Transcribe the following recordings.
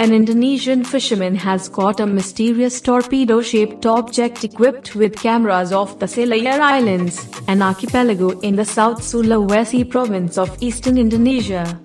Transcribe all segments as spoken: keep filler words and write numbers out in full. an Indonesian fisherman has caught a mysterious torpedo-shaped object equipped with cameras off the Selayar Islands, an archipelago in the South Sulawesi province of eastern Indonesia.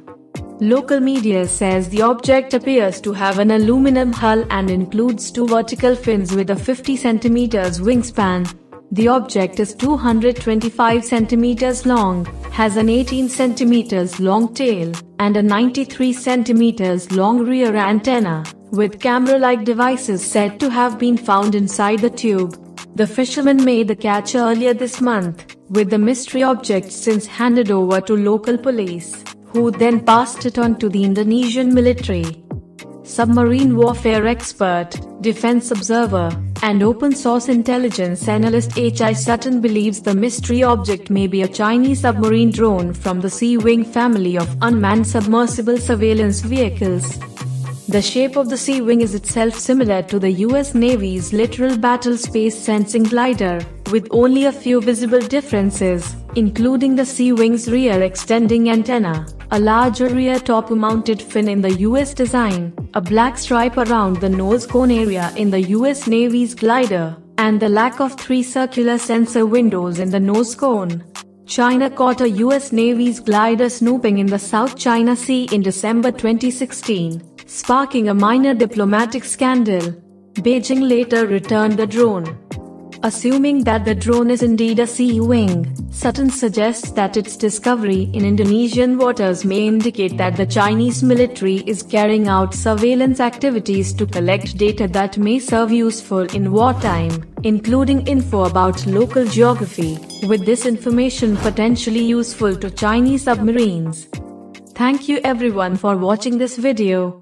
Local media says the object appears to have an aluminum hull and includes two vertical fins with a fifty centimeter wingspan. The object is two hundred twenty-five centimeters long, has an eighteen centimeters long tail, and a ninety-three centimeters long rear antenna, with camera-like devices said to have been found inside the tube. The fisherman made the catch earlier this month, with the mystery object since handed over to local police, who then passed it on to the Indonesian military. Submarine warfare expert, defense observer, and open-source intelligence analyst H I Sutton believes the mystery object may be a Chinese submarine drone from the Sea Wing family of unmanned submersible surveillance vehicles. The shape of the Sea Wing is itself similar to the U S Navy's Littoral battle space sensing glider, with only a few visible differences, including the Sea Wing's rear extending antenna, a larger rear top-mounted fin in the U S design, a black stripe around the nose cone area in the U S Navy's glider, and the lack of three circular sensor windows in the nose cone. China caught a U S Navy's glider snooping in the South China Sea in December twenty sixteen. Sparking a minor diplomatic scandal. Beijing later returned the drone. Assuming that the drone is indeed a Sea Wing, Sutton suggests that its discovery in Indonesian waters may indicate that the Chinese military is carrying out surveillance activities to collect data that may serve useful in wartime, including info about local geography, with this information potentially useful to Chinese submarines. Thank you everyone for watching this video.